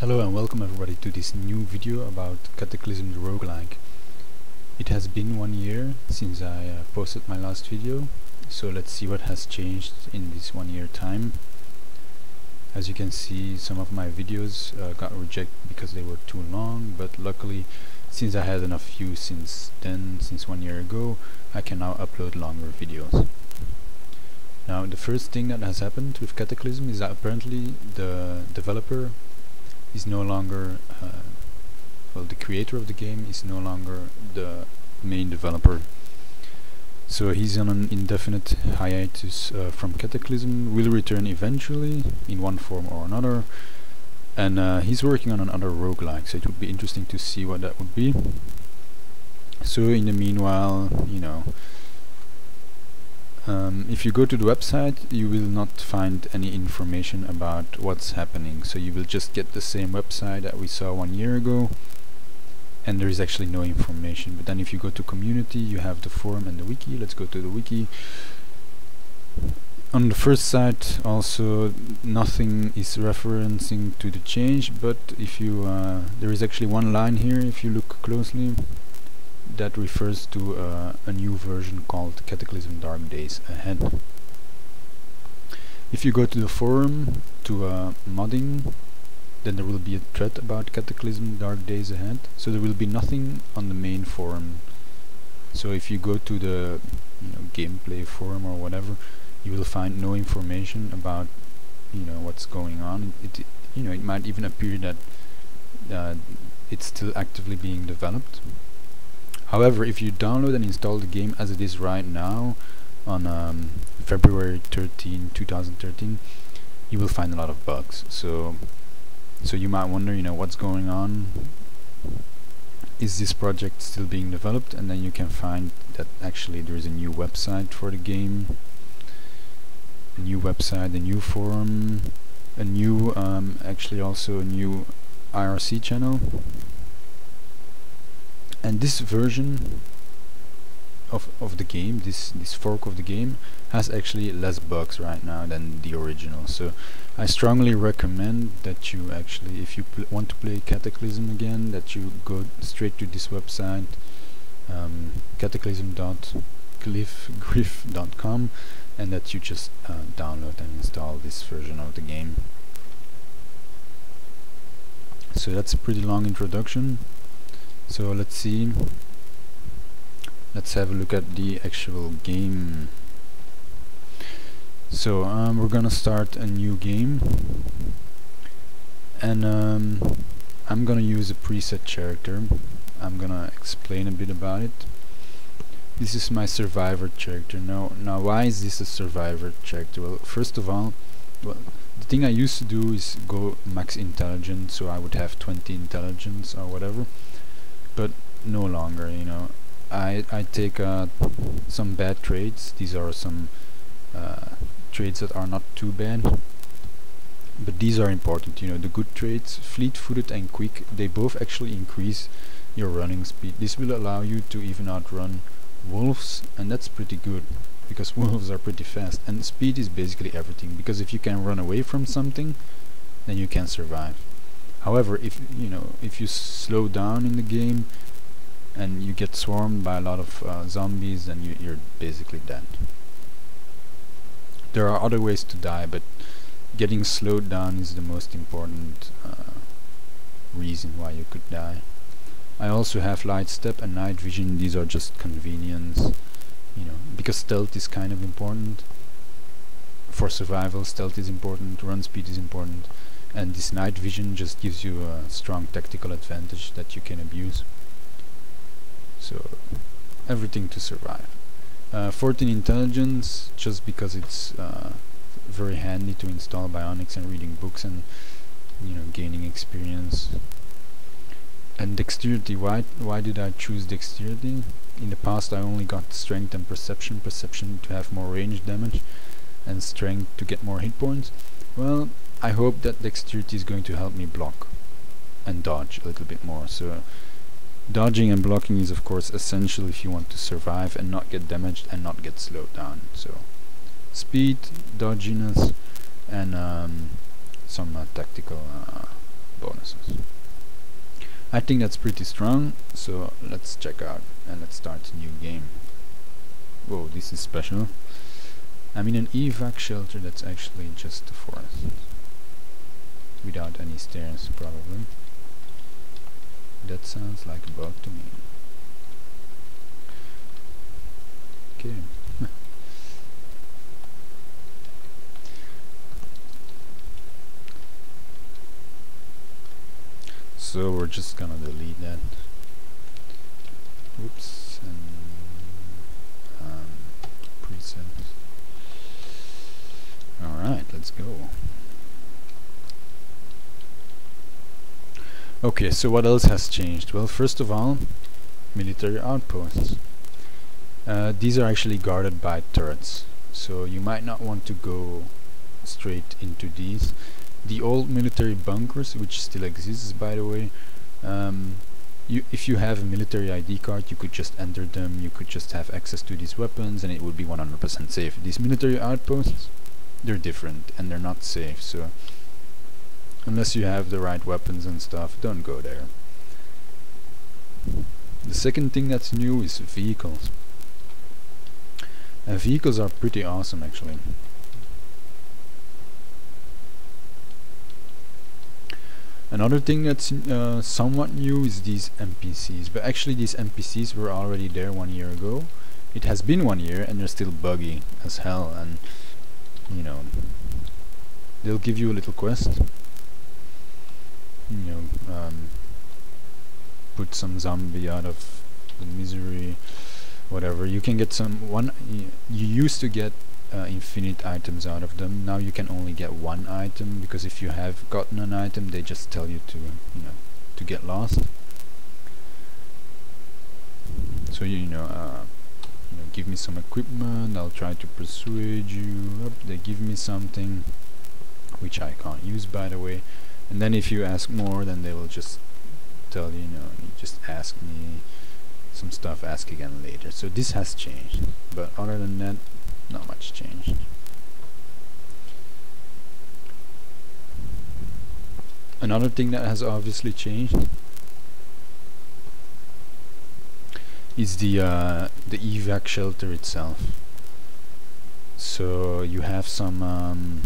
Hello and welcome everybody to this new video about Cataclysm the roguelike. It has been 1 year since I posted my last video, so let's see what has changed in this 1 year time. As you can see, some of my videos got rejected because they were too long, but luckily since I had enough views since 1 year ago, I can now upload longer videos. Now the first thing that has happened with Cataclysm is that apparently the developer is no longer, well, the creator of the game is no longer the main developer. So he's on an indefinite hiatus from Cataclysm, will return eventually in one form or another, and he's working on another roguelike, so it would be interesting to see what that would be. So in the meanwhile, you know, if you go to the website, you will not find any information about what's happening, so you will just get the same website that we saw 1 year ago, and there is actually no information. But then if you go to community, you have the forum and the wiki. Let's go to the wiki. On the first site also nothing is referencing to the change, but if you there is actually one line here if you look closely that refers to a new version called Cataclysm: Dark Days Ahead. If you go to the forum, to modding, then there will be a thread about Cataclysm: Dark Days Ahead, so there will be nothing on the main forum. So if you go to the gameplay forum or whatever, you will find no information about what's going on. It it might even appear that it's still actively being developed. However, if you download and install the game as it is right now on February 13, 2013, you will find a lot of bugs. So you might wonder, what's going on? Is this project still being developed? And then you can find that actually there is a new website for the game, a new website, a new forum, a new actually also a new IRC channel. And this version of the game, this fork of the game, has actually less bugs right now than the original. So I strongly recommend that you actually, if you want to play Cataclysm again, that you go straight to this website, cataclysm.glyphgryph.com, and that you just download and install this version of the game. So that's a pretty long introduction. So let's see, let's have a look at the actual game. So we're gonna start a new game, and I'm gonna use a preset character. I'm gonna explain a bit about it. This is my survivor character. Now why is this a survivor character? Well, first of all, the thing I used to do is go max intelligence, so I would have 20 intelligence or whatever. But no longer, I take some bad trades. These are some trades that are not too bad, but these are important. The good trades, fleet-footed and quick, they both actually increase your running speed. This will allow you to even outrun wolves, and that's pretty good because wolves are pretty fast, and speed is basically everything, because if you can run away from something, then you can survive. However, if you slow down in the game and you get swarmed by a lot of zombies, then you're basically dead. There are other ways to die, but getting slowed down is the most important reason why you could die. I also have light step and night vision. These are just convenience, because stealth is kind of important. For survival, stealth is important, run speed is important. And this night vision just gives you a strong tactical advantage that you can abuse. So everything to survive. 14 intelligence, just because it's very handy to install bionics and reading books and gaining experience. And dexterity, why did I choose dexterity? In the past I only got strength and perception to have more range damage and strength to get more hit points. Well, I hope that dexterity is going to help me block and dodge a little bit more. So dodging and blocking is of course essential if you want to survive and not get damaged and not get slowed down. So speed, dodginess, and some tactical bonuses. I think that's pretty strong, so let's check out and let's start a new game. Whoa, this is special. I'm in an evac shelter that's actually just a forest. Without any stairs, probably. That sounds like a bug to me. Okay. So we're just gonna delete that. Oops. And presets. Alright, let's go. Okay, so what else has changed? Well, first of all, military outposts. These are actually guarded by turrets, so you might not want to go straight into these. The old military bunkers, which still exists by the way, if you have a military ID card you could just enter them, you could just have access to these weapons and it would be 100% safe. These military outposts, they're different and they're not safe, so unless you have the right weapons and stuff, don't go there. The second thing that's new is vehicles. Vehicles are pretty awesome actually. Another thing that's somewhat new is these NPCs, but actually these NPCs were already there 1 year ago. It has been 1 year and they're still buggy as hell, and you know, they'll give you a little quest, you know, put some zombie out of the misery, whatever. You can get some you used to get infinite items out of them. Now you can only get one item, because if you have gotten an item they just tell you to, you know, to get lost. So you know, give me some equipment, I'll try to persuade you. They give me something which I can't use by the way, and then if you ask more then they will just tell you, you know, you just ask me some stuff, ask again later. So this has changed, but other than that not much changed. Another thing that has obviously changed is the evac shelter itself. So you have some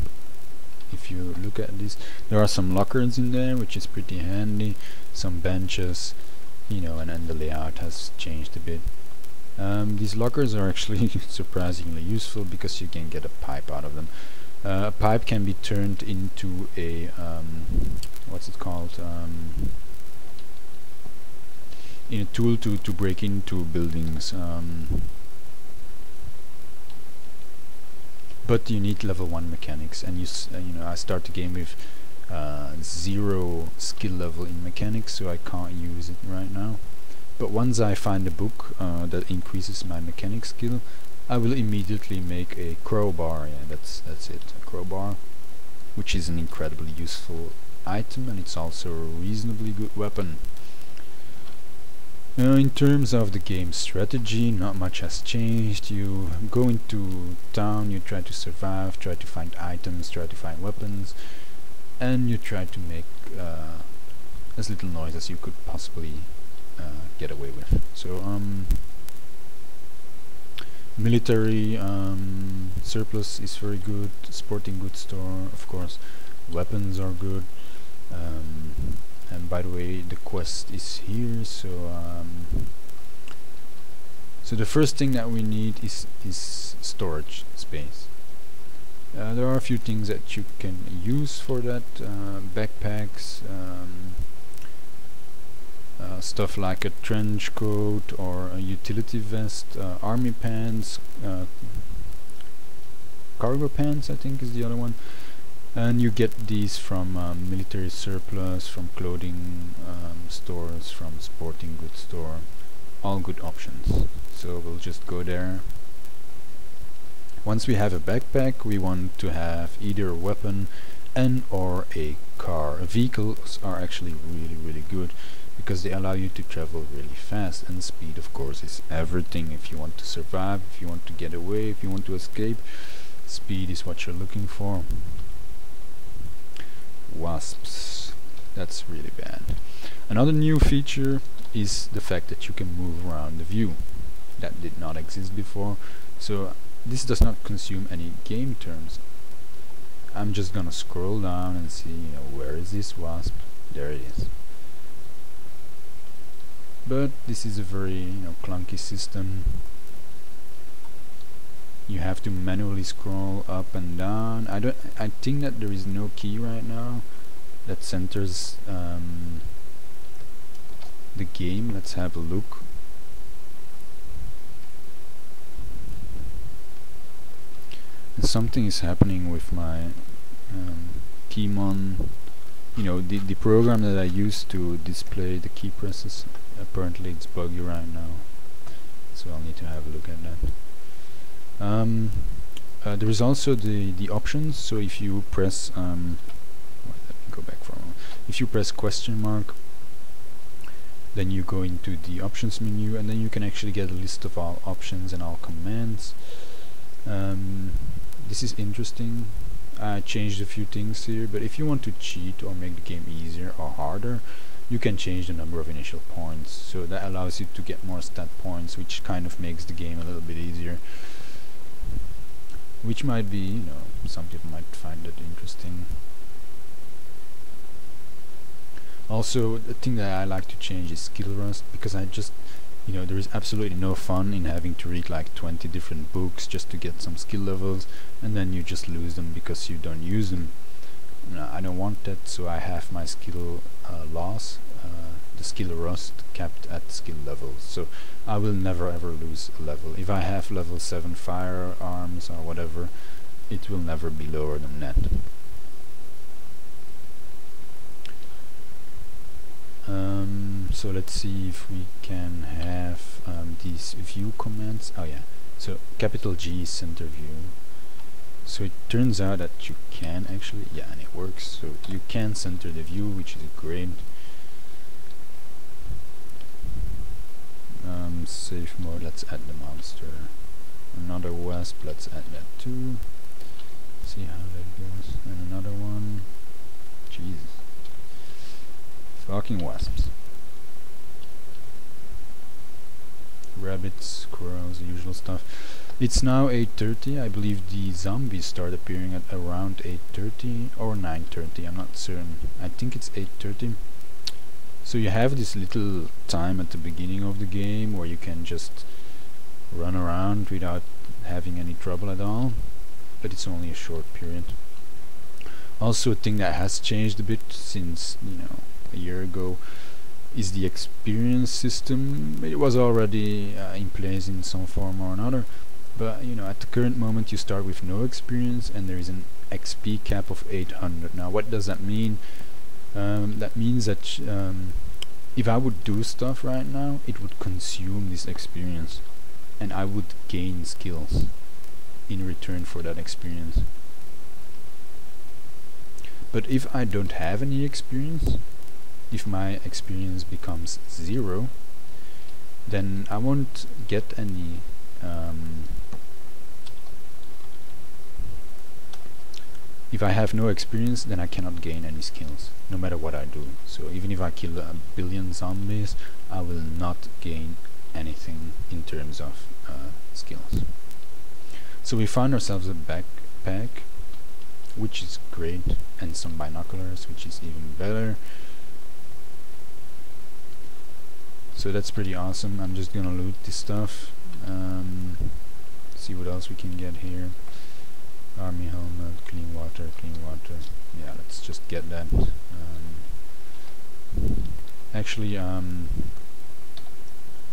if you look at this, there are some lockers in there which is pretty handy, some benches, you know, and then the layout has changed a bit. These lockers are actually surprisingly useful because you can get a pipe out of them. A pipe can be turned into a what's it called, in a tool to break into buildings, but you need level 1 mechanics, and you know, I start the game with 0 skill level in mechanics, so I can't use it right now. But once I find a book that increases my mechanic skill, I will immediately make a crowbar. Yeah, that's it, a crowbar, which is an incredibly useful item, and it's also a reasonably good weapon. In terms of the game strategy, not much has changed. You go into town, you try to survive, try to find items, try to find weapons, and you try to make as little noise as you could possibly get away with. So military surplus is very good, sporting goods store, of course, weapons are good, and by the way the quest is here. So so the first thing that we need is storage space. There are a few things that you can use for that, backpacks, stuff like a trench coat or a utility vest, army pants, cargo pants I think is the other one, and you get these from military surplus, from clothing stores, from sporting goods store. All good options. So we'll just go there. Once we have a backpack we want to have either a weapon and or a car. Vehicles are actually really good, because they allow you to travel really fast, and speed of course is everything. If you want to survive, if you want to get away, if you want to escape, speed is what you're looking for. Wasps, That's really bad. Another new feature is the fact that you can move around the view. That did not exist before, so this does not consume any game terms. I'm just gonna scroll down and see, where is this wasp? There it is. But this is a very, clunky system. You have to manually scroll up and down. I think that there is no key right now that centers the game. Let's have a look. And something is happening with my keymon. The program that I used to display the key presses, apparently it's buggy right now, so I'll need to have a look at that. There is also the options, so if you press let me go back for a moment. If you press question mark, then you go into the options menu, and then you can actually get a list of all options and all commands. This is interesting. I changed a few things here, but if you want to cheat or make the game easier or harder, you can change the number of initial points, so that allows you to get more stat points, which kind of makes the game a little bit easier, which might be, some people might find that interesting. Also, the thing that I like to change is skill rust, because I just, there is absolutely no fun in having to read like 20 different books just to get some skill levels, and then you just lose them because you don't use them. I don't want that, so I have my skill the skill rust kept at skill levels, so I will never ever lose a level. If I have level 7 firearms or whatever, it will never be lower than that. So let's see if we can have these view commands. Oh yeah, so capital G is center view. So it turns out that you can actually, and it works, so you can center the view, which is great. Safe mode, let's add the monster. Another wasp, let's add that too. See how that goes. And another one. Jesus. Fucking wasps. Rabbits, squirrels, the usual stuff. It's now 8:30. I believe the zombies start appearing at around 8:30 or 9:30. I'm not certain. I think it's 8:30. So you have this little time at the beginning of the game where you can just run around without having any trouble at all. But it's only a short period. Also, a thing that has changed a bit since, a year ago, is the experience system. It was already in place in some form or another, but at the current moment you start with no experience, and there is an XP cap of 800. Now what does that mean? That means that if I would do stuff right now, it would consume this experience, and I would gain skills in return for that experience. But if I don't have any experience, if my experience becomes 0, then I won't get any if I have no experience, then I cannot gain any skills, no matter what I do. So even if I kill a billion zombies, I will not gain anything in terms of skills. So we find ourselves a backpack, which is great, and some binoculars, which is even better. So that's pretty awesome. I'm just gonna loot this stuff. See what else we can get here. Army helmet, clean water. Yeah, let's just get that.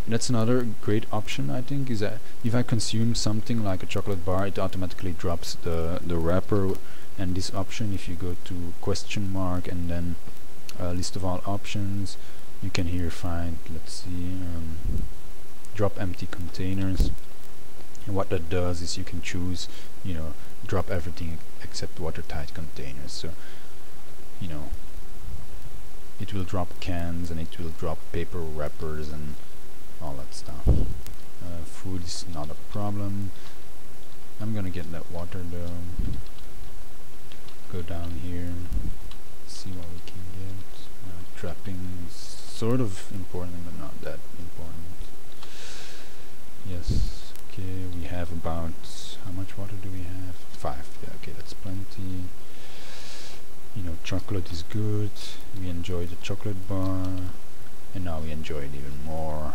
That's another great option, I think, is that if I consume something like a chocolate bar, it automatically drops the wrapper. And this option, if you go to question mark and then list of all options, you can here find, let's see, drop empty containers. And what that does is you can choose, drop everything except watertight containers. So, it will drop cans, and it will drop paper wrappers and all that stuff. Food is not a problem. I'm gonna get that water though. Go down here, see what we can get. sort of important, but not that important. Yes, okay, we have about, how much water do we have? 5, yeah, okay, that's plenty. You know, chocolate is good, we enjoy the chocolate bar, and now we enjoy it even more.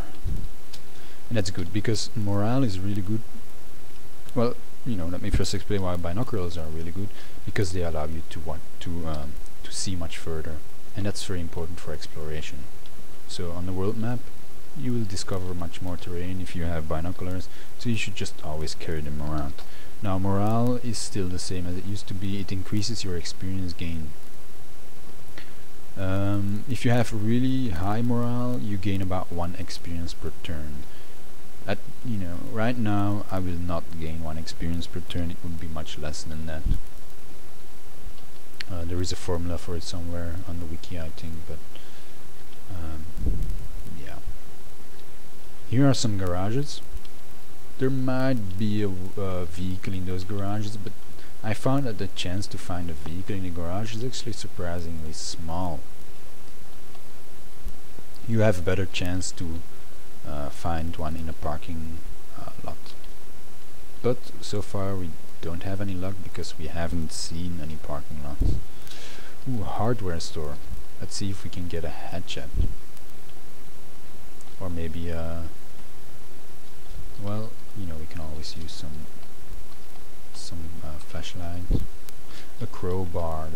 And that's good, because morale is really good. Well, you know, let me first explain why binoculars are really good, because they allow you to to see much further, and that's very important for exploration. So on the world map, you will discover much more terrain if you have binoculars, so you should just always carry them around. Now, morale is still the same as it used to be. It increases your experience gain. If you have really high morale, you gain about 1 experience per turn. You know, right now I will not gain 1 experience per turn. It would be much less than that. There is a formula for it somewhere on the wiki, I think, but yeah. Here are some garages. There might be a vehicle in those garages, but I found that the chance to find a vehicle in a garage is actually surprisingly small. You have a better chance to find one in a parking lot. But so far we don't have any luck because we haven't seen any parking lots. Ooh, a hardware store. Let's see if we can get a hatchet. Or maybe a... well, you know, we can always use some flashlight. A crowbar.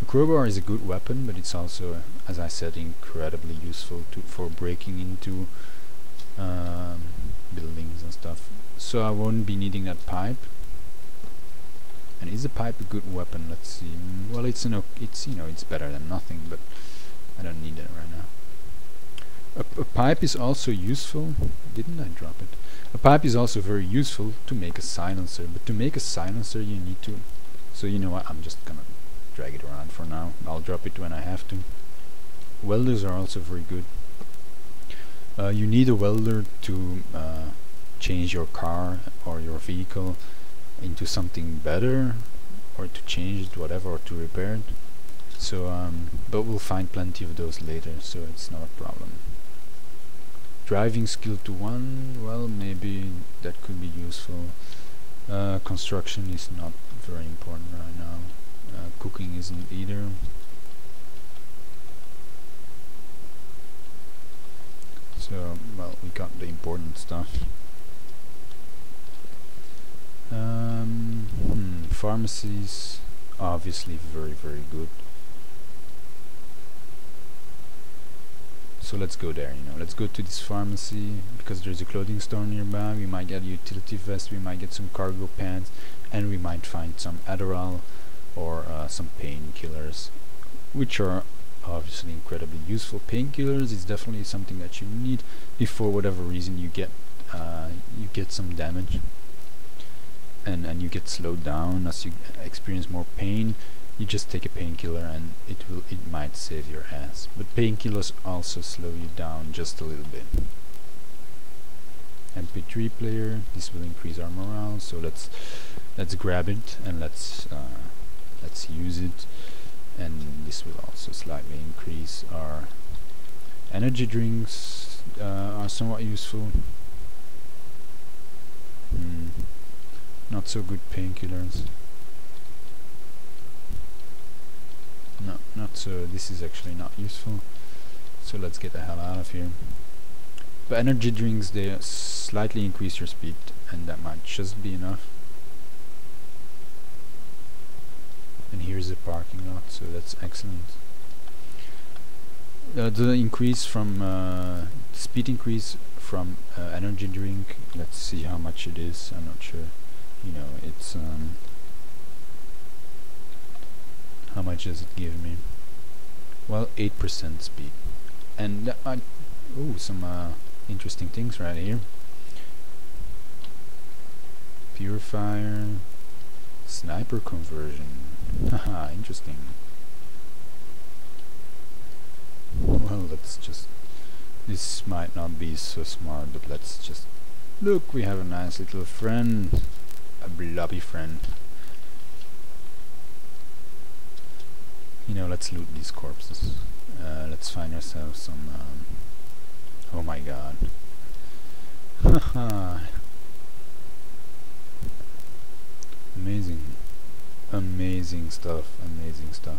A crowbar is a good weapon, but it's also, as I said, incredibly useful for breaking into buildings and stuff. So I won't be needing that pipe. And is the pipe a good weapon? Let's see. Well, it's you know, it's better than nothing, but I don't need that right now. A pipe is also useful. Didn't I drop it? A pipe is also very useful to make a silencer, but to make a silencer you need to... So you know what, I'm just gonna drag it around for now. I'll drop it when I have to. Welders are also very good. You need a welder to change your car or your vehicle into something better, or to change it, whatever, or to repair it. So, but we'll find plenty of those later, so it's not a problem. Driving skill to 1, well, maybe that could be useful. Construction is not very important right now. Cooking isn't either. So, well, we got the important stuff. Pharmacies, obviously very, very good. So let's go there, you know, let's go to this pharmacy, because there's a clothing store nearby. We might get a utility vest, we might get some cargo pants, and we might find some Adderall or some painkillers, which are obviously incredibly useful. Painkillers is definitely something that you need if for whatever reason you get some damage and you get slowed down. As you experience more pain, you just take a painkiller and it might save your ass. But painkillers also slow you down just a little bit. MP3 player, this will increase our morale, so let's grab it and let's use it. And this will also slightly increase our energy drinks. Are somewhat useful. Not so good painkillers. No, not so. This is actually not useful. So let's get the hell out of here. But energy drinks, they slightly increase your speed, and that might just be enough. And here's the parking lot, so that's excellent. The increase from speed increase from energy drink. Let's see how much it is. I'm not sure. You know, it's how much does it give me? Well, 8% speed, and that might... ooh, some interesting things right here. Purifier, sniper conversion. Haha, interesting. Well, let's just... this might not be so smart, but let's just... look, we have a nice little friend. A blobby friend. You know, let's loot these corpses. Let's find ourselves some... oh my god. Haha. Amazing. Amazing stuff. Amazing stuff.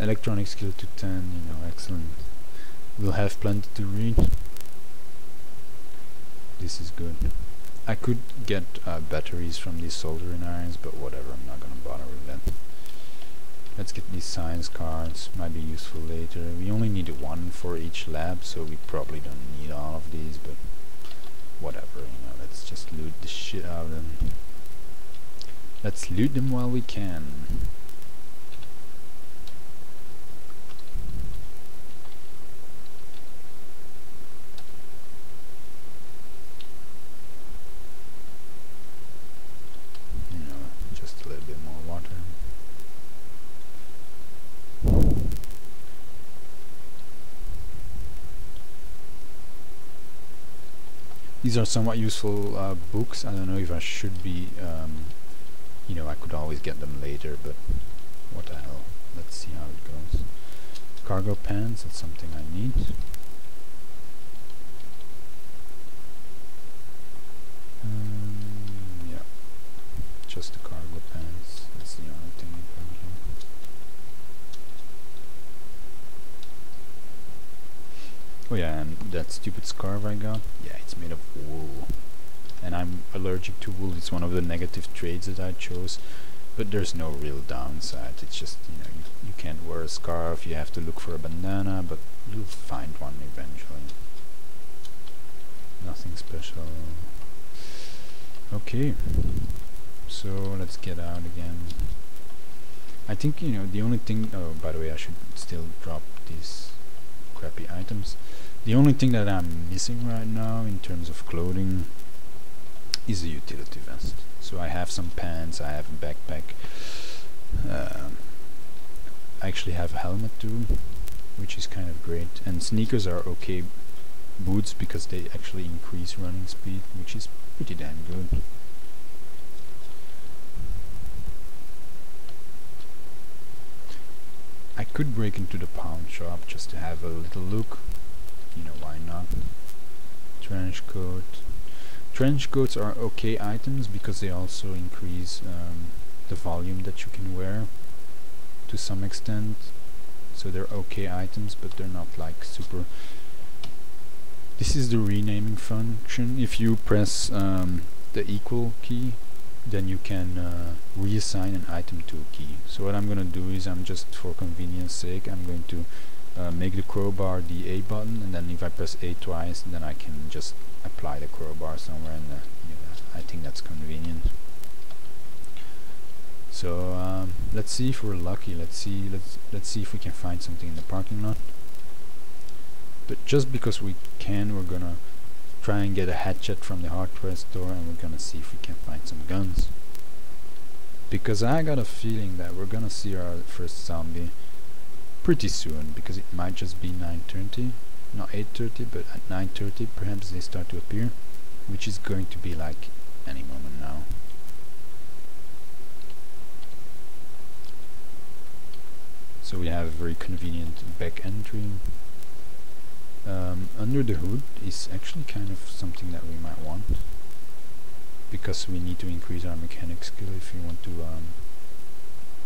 Electronic skill to 10, you know, excellent. We'll have plenty to read. This is good. I could get batteries from these soldering irons, but whatever, I'm not gonna bother with that. Let's get these science cards, might be useful later. We only need one for each lab, so we probably don't need all of these, but whatever, you know, let's just loot the shit out of them. Let's loot them while we can. These are somewhat useful books. I don't know if I should be, you know, I could always get them later, but what the hell. Let's see how it goes. Cargo pants, that's something I need. Yeah, just the cargo pants, that's the only thing I found here. Oh yeah, and that stupid scarf I got, yeah, it's made of wool. And I'm allergic to wool, it's one of the negative traits that I chose, but there's no real downside. It's just, you know, you can't wear a scarf, you have to look for a bandana, but you'll find one eventually. Nothing special. Okay, so let's get out again. I think, you know, the only thing, oh, by the way, I should still drop these crappy items. The only thing that I'm missing right now in terms of clothing is a utility vest. So I have some pants, I have a backpack, I actually have a helmet too, which is kind of great, and sneakers are okay, boots, because they actually increase running speed, which is pretty damn good. I could break into the pawn shop just to have a little look, you know, why not. Trench coat. Trench coats are okay items because they also increase the volume that you can wear to some extent, so they're okay items, but they're not like super. This is the renaming function. If you press the equal key, then you can reassign an item to a key. So what I'm gonna do is, I'm just for convenience sake, I'm going to make the crowbar the A button, and then if I press A twice, then I can just apply the crowbar somewhere, and yeah, I think that's convenient. So let's see if we're lucky. Let's see if we can find something in the parking lot. But just because we can, we're gonna try and get a hatchet from the hardware store, and we're gonna see if we can find some guns. Because I got a feeling that we're gonna see our first zombie pretty soon, because it might just be 9:30, not 8:30, but at 9:30 perhaps they start to appear, which is going to be like any moment now. So we have a very convenient back entry. Under the hood is actually kind of something that we might want, because we need to increase our mechanic skill if we want to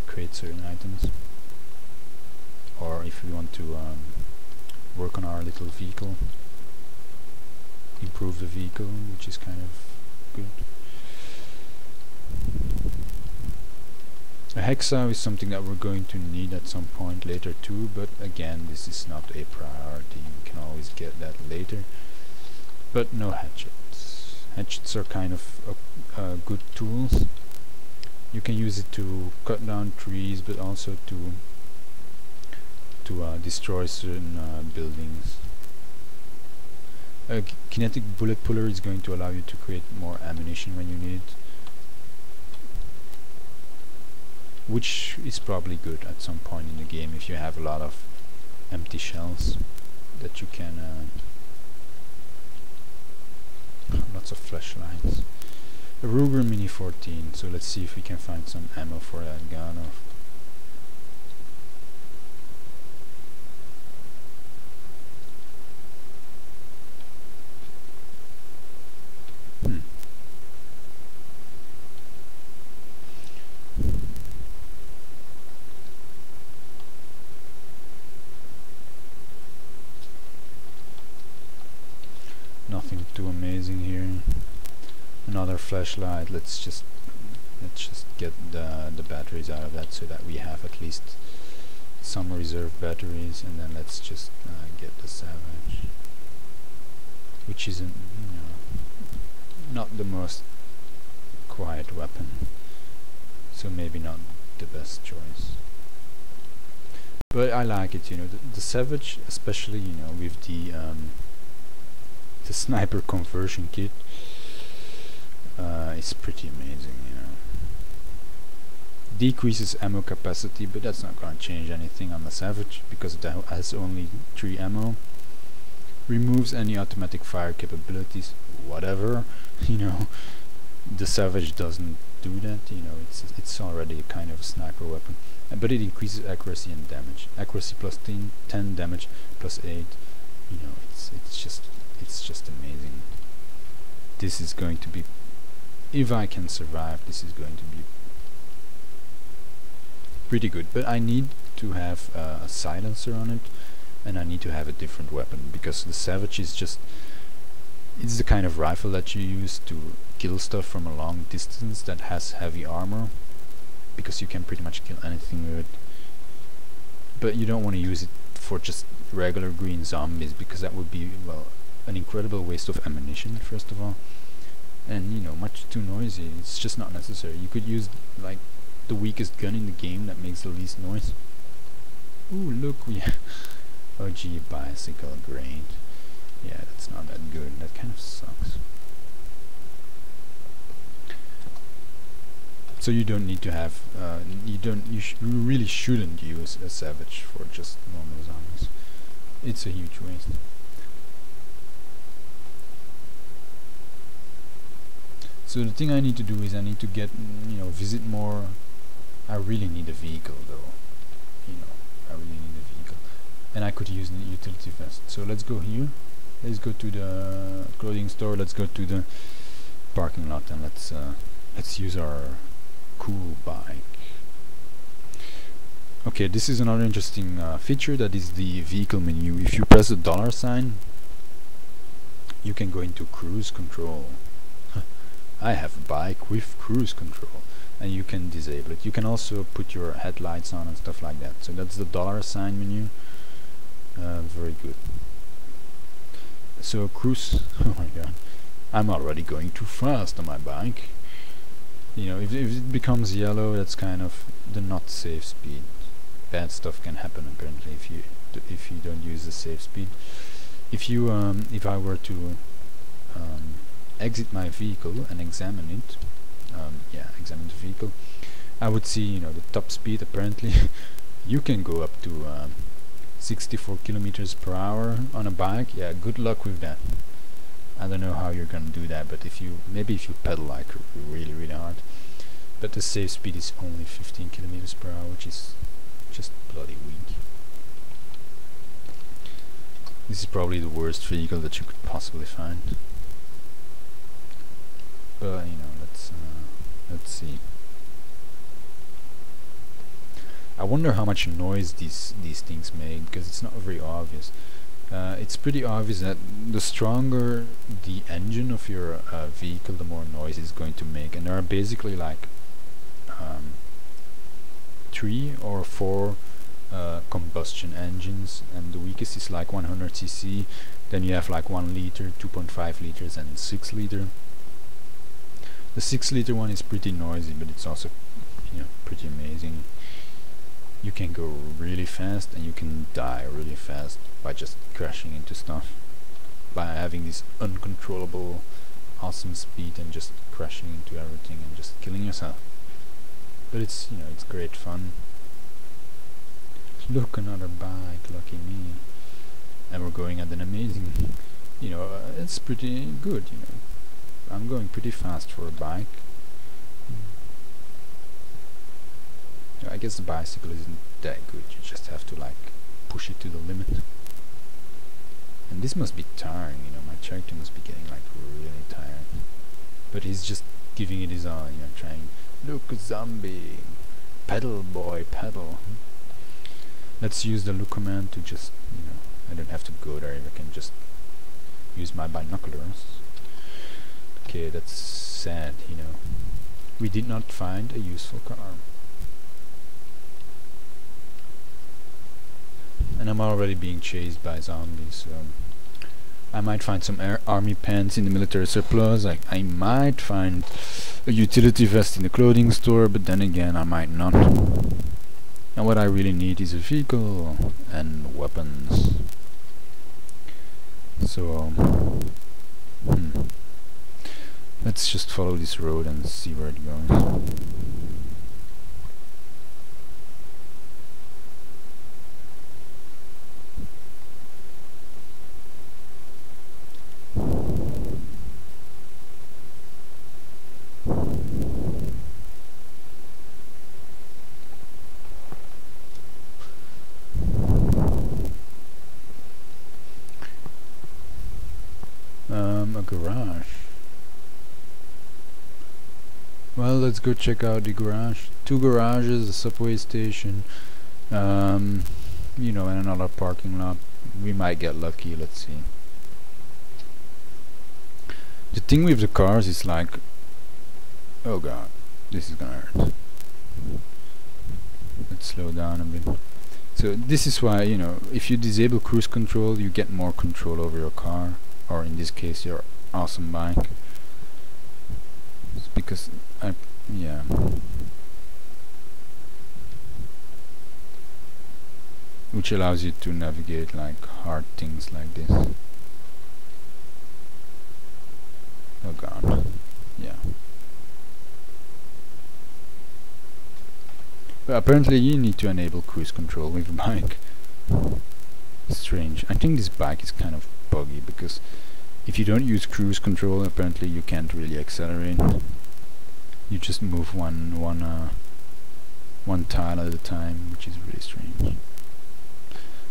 create certain items, or if we want to work on our little vehicle, improve the vehicle, which is kind of good. A hacksaw is something that we're going to need at some point later too, but again, this is not a priority, you can always get that later. But no hatchets. Hatchets are kind of good tools. You can use it to cut down trees, but also to destroy certain buildings. A kinetic bullet puller is going to allow you to create more ammunition when you need it, which is probably good at some point in the game if you have a lot of empty shells that you can... lots of flashlights. A Ruger Mini-14, so let's see if we can find some ammo for that gun. nothing too amazing here. Another flashlight. Let's just get the batteries out of that so that we have at least some reserve batteries, and then let's just get the Savage, which isn't, you know, not the most quiet weapon, so maybe not the best choice. But I like it, you know, the Savage, especially, you know, with the sniper conversion kit, is pretty amazing, you know. Decreases ammo capacity, but that's not going to change anything on the Savage because it has only 3 ammo. Removes any automatic fire capabilities, whatever, you know. The Savage doesn't do that, you know, it's already a kind of a sniper weapon, but it increases accuracy and damage. Accuracy plus 10, damage plus 8, you know, it's just amazing. This is going to be, if I can survive, this is going to be pretty good, but I need to have a silencer on it, and I need to have a different weapon, because the Savage is just, it's the kind of rifle that you use to kill stuff from a long distance that has heavy armor, because you can pretty much kill anything with it. But you don't want to use it for just regular green zombies, because that would be, well, an incredible waste of ammunition, first of all, and, you know, much too noisy. It's just not necessary. You could use, like, the weakest gun in the game that makes the least noise. Ooh, look, we oh gee, bicycle, great. Yeah, that's not that good. That kind of sucks. So you don't need to have, you really shouldn't use a Savage for just normal zombies. It's a huge waste. So the thing I need to do is I need to get, you know, visit more. I really need a vehicle though. You know, I really need a vehicle. And I could use a utility vest. So let's go here. Let's go to the clothing store, let's go to the parking lot, and let's use our cool bike. Okay, this is another interesting feature, that is the vehicle menu. If you press the $, you can go into cruise control. I have a bike with cruise control, and you can disable it. You can also put your headlights on and stuff like that. So that's the $- menu. Very good. So cruise, oh my god, I'm already going too fast on my bike. You know, if it becomes yellow, that's kind of the not safe speed. Bad stuff can happen apparently if you don't use the safe speed. If I were to exit my vehicle and examine it, examine the vehicle, I would see, you know, the top speed apparently. You can go up to 64 kilometers per hour on a bike. Yeah, good luck with that. I don't know how you're gonna do that, but maybe if you pedal like really, really hard. But the safe speed is only 15 kilometers per hour, which is just bloody weak. This is probably the worst vehicle that you could possibly find. But you know, let's see. I wonder how much noise these things make, because it's not very obvious. It's pretty obvious that the stronger the engine of your vehicle, the more noise it's going to make. And there are basically like 3 or 4 combustion engines, and the weakest is like 100 cc. Then you have like 1 liter, 2.5 liters, and 6 liter. The 6 liter one is pretty noisy, but it's also, you know, pretty amazing. You can go really fast, and you can die really fast by just crashing into stuff, by having this uncontrollable awesome speed and just crashing into everything and just killing yourself. But it's, you know, it's great fun. Look, another bike, lucky me. And we're going at an amazing, you know, it's pretty good, you know. I'm going pretty fast for a bike. I guess the bicycle isn't that good, you just have to like push it to the limit. And this must be tiring, you know, my character must be getting like really tired. But he's just giving it his all, you know, trying, look, zombie, pedal boy, pedal. Let's use the look command to just, you know, I don't have to go there, I can just use my binoculars. Okay, that's sad, you know. We did not find a useful car. And I'm already being chased by zombies, so... I might find some army pants in the military surplus, I might find a utility vest in the clothing store, but then again I might not. And what I really need is a vehicle and weapons. So... let's just follow this road and see where it goes. A garage. Well, let's go check out the garage. Two garages, a subway station, you know, and another parking lot. We might get lucky, let's see. The thing with the cars is like, oh god, this is gonna hurt. Let's slow down a bit. So this is why, you know, if you disable cruise control, you get more control over your car, or in this case your awesome bike. It's because yeah. Which allows you to navigate like hard things like this. Oh god. Yeah. But apparently you need to enable cruise control with a bike. Strange. I think this bike is kind of buggy because if you don't use cruise control, apparently you can't really accelerate. You just move one tile at a time, which is really strange.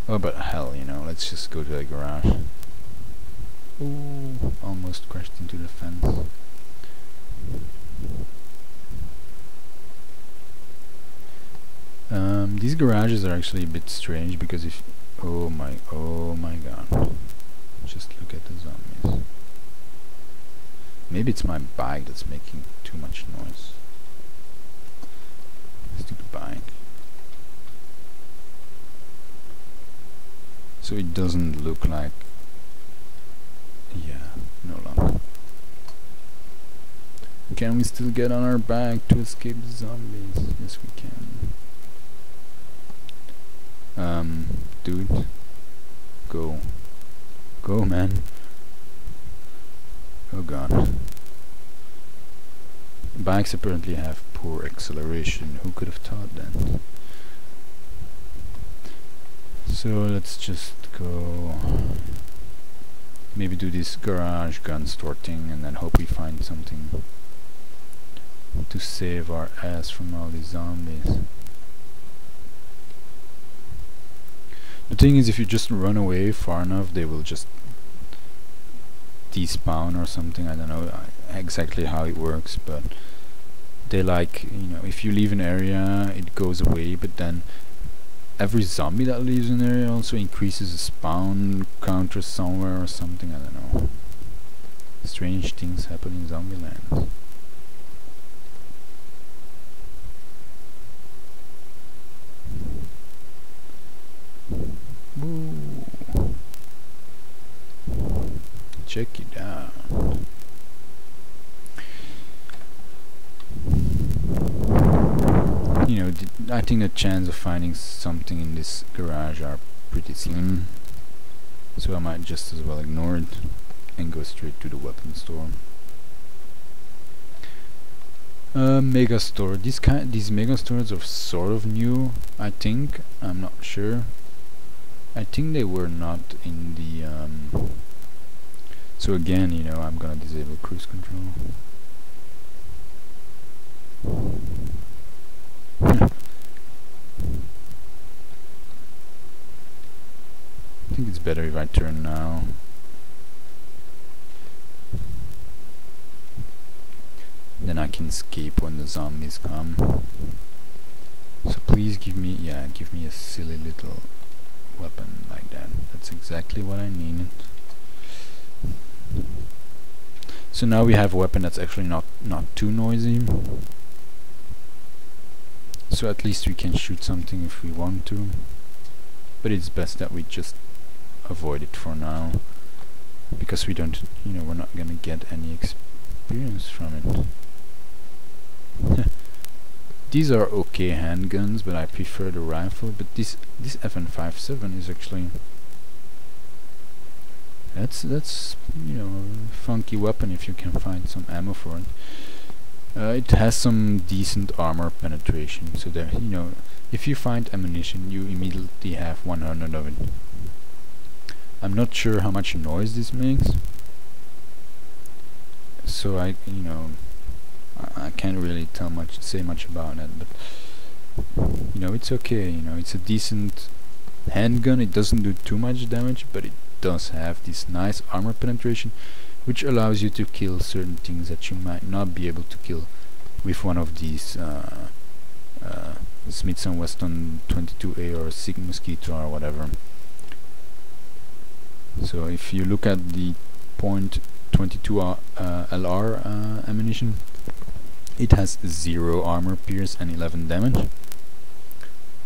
Oh, but hell, you know, let's just go to the garage. Ooh, almost crashed into the fence. These garages are actually a bit strange because if... oh my god. Just look at the zombies. Maybe it's my bike that's making too much noise. Stupid bike. So it doesn't look like... yeah, no longer. Can we still get on our bike to escape the zombies? Yes, we can. Dude. Go. Go, man. Oh god. Bikes apparently have poor acceleration. Who could have thought that? So let's just go... maybe do this garage gun store thing and then hope we find something to save our ass from all these zombies. The thing is, if you just run away far enough, they will just despawn or something. I don't know exactly how it works, but they like, you know, if you leave an area, it goes away, but then every zombie that leaves an area also increases a spawn counter somewhere or something. I don't know. Strange things happen in Zombieland. Ooh. Check it out. You know, I think the chance of finding something in this garage are pretty slim, so I might just as well ignore it and go straight to the weapon store. Mega store. These mega stores are sort of new, I think. I'm not sure. I think they were not in the... so again, you know, I'm gonna disable cruise control. I think it's better if I turn now. Then I can escape when the zombies come. So please give me, yeah, give me a silly little weapon like that. That's exactly what I needed. So now we have a weapon that's actually not too noisy. So at least we can shoot something if we want to. But it's best that we just avoid it for now, because we don't, you know, we're not gonna get any experience from it. These are okay handguns, but I prefer the rifle. But this FN57 is actually that's you know, a funky weapon if you can find some ammo for it. It has some decent armor penetration, so there, you know, if you find ammunition, you immediately have 100 of it. I'm not sure how much noise this makes, so I can't really say much about it, but you know, it's okay. You know, it's a decent handgun. It doesn't do too much damage, but it does have this nice armor penetration, which allows you to kill certain things that you might not be able to kill with one of these Smith & Wesson 22A or Sig Mosquito or whatever. So if you look at the .22 LR ammunition, it has 0 armor pierce and 11 damage.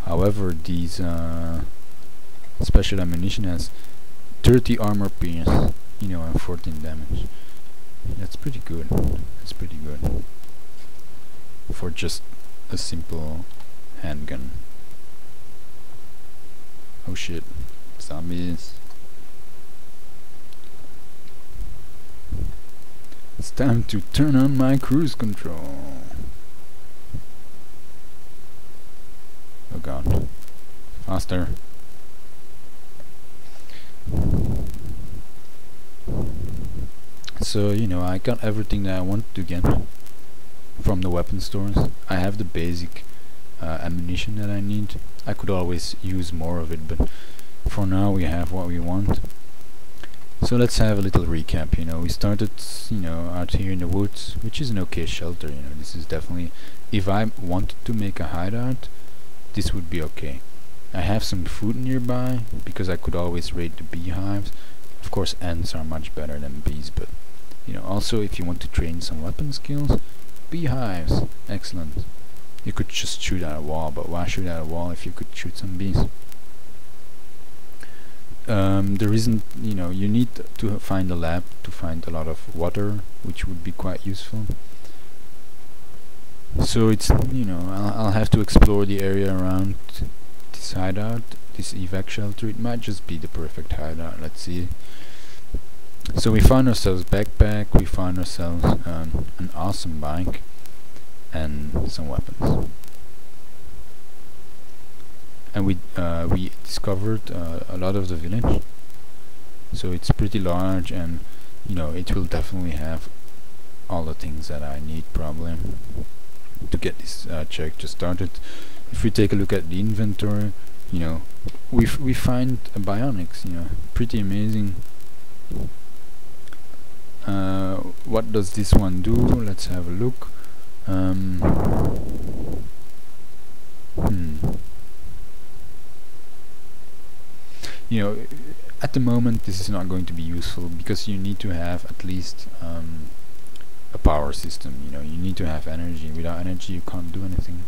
However, these special ammunition has 30 armor pierce, you know, and 14 damage. That's pretty good. That's pretty good for just a simple handgun. Oh shit! Zombies. It's time to turn on my cruise control. Oh god. Faster. So, you know, I got everything that I wanted to get from the weapon stores. I have the basic ammunition that I need. I could always use more of it, but for now we have what we want. So let's have a little recap. You know, we started, you know, out here in the woods, which is an okay shelter. You know, this is definitely, if I wanted to make a hideout, this would be okay. I have some food nearby because I could always raid the beehives. Of course, ants are much better than bees, but you know, also if you want to train some weapon skills, beehives, excellent. You could just shoot at a wall, but why shoot at a wall if you could shoot some bees? There isn't, you know, you need to find a lab to find a lot of water, which would be quite useful. So it's, you know, I'll have to explore the area around this hideout, this evac shelter. It might just be the perfect hideout. Let's see. So we found ourselves backpack, we found ourselves an awesome bike, and some weapons. And we discovered a lot of the village, so it's pretty large, and you know, it will definitely have all the things that I need probably to get this chapter started. If we take a look at the inventory, you know, we find a bionics, you know, pretty amazing. What does this one do? Let's have a look. You know, at the moment this is not going to be useful because you need to have at least a power system. You know, you need to have energy. Without energy you can't do anything.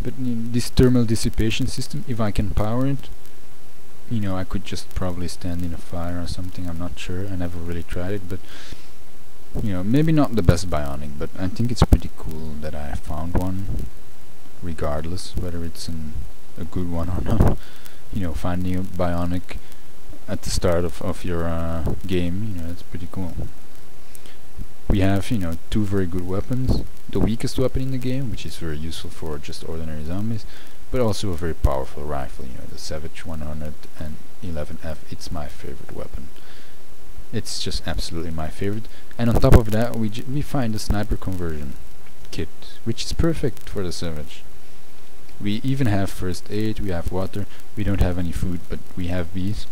But this thermal dissipation system, if I can power it, you know, I could just probably stand in a fire or something. I'm not sure, I never really tried it, but you know, maybe not the best bionic, but I think it's pretty cool that I found one, regardless whether it's a good one or not. You know, finding a bionic at the start of your game, you know, it's pretty cool. We have, you know, 2 very good weapons. The weakest weapon in the game, which is very useful for just ordinary zombies, but also a very powerful rifle, you know, the Savage 111F, it's my favorite weapon. It's just absolutely my favorite. And on top of that, we find the sniper conversion kit, which is perfect for the Savage. We even have first aid, we have water, we don't have any food, but we have bees.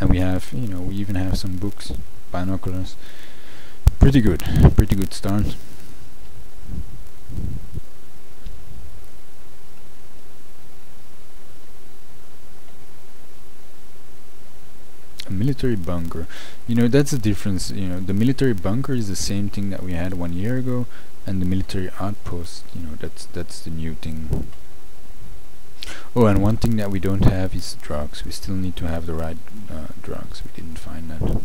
And we have, you know, we even have some books, binoculars. Pretty good start. a military bunker. You know, that's the difference. You know, the military bunker is the same thing that we had 1 year ago, and the military outpost, you know, that's the new thing. Oh, and one thing that we don't have is drugs. We still need to have the right drugs. We didn't find that.